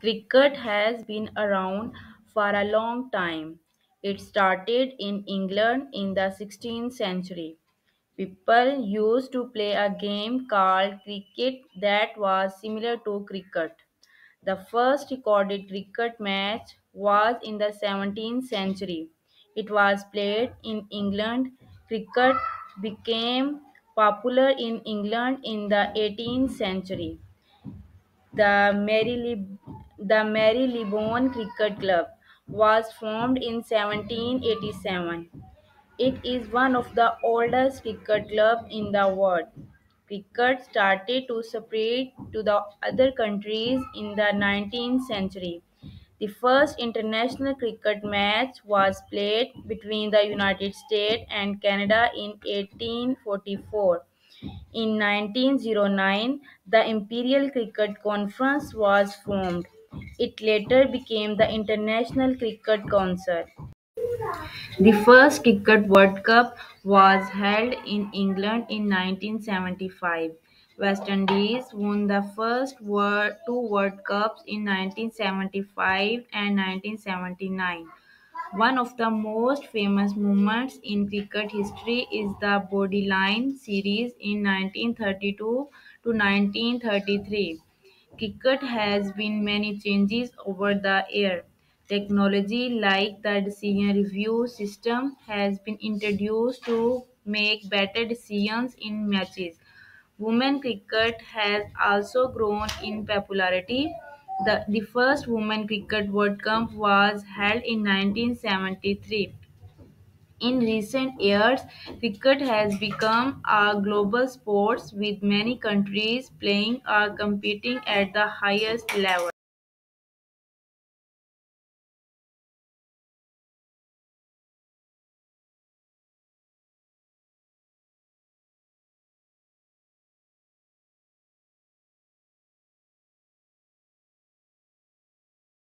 Cricket has been around for a long time. It started in England in the 16th century. People used to play a game called cricket that was similar to cricket. The first recorded cricket match was in the 17th century. It was played in England. Cricket became popular in England in the 18th century. The Marylebone Cricket Club was formed in 1787. It is one of the oldest cricket clubs in the world. Cricket started to spread to the other countries in the 19th century. The first international cricket match was played between the United States and Canada in 1844. In 1909, the Imperial Cricket Conference was formed. It later became the International Cricket Council. The first Cricket World Cup was held in England in 1975. West Indies won the first two World Cups in 1975 and 1979. One of the most famous moments in cricket history is the Bodyline series in 1932 to 1933. Cricket has been many changes over the years. Technology like the decision review system has been introduced to make better decisions in matches. Women cricket has also grown in popularity. The first Women Cricket World Cup was held in 1973. In recent years, cricket has become a global sport with many countries playing or competing at the highest level.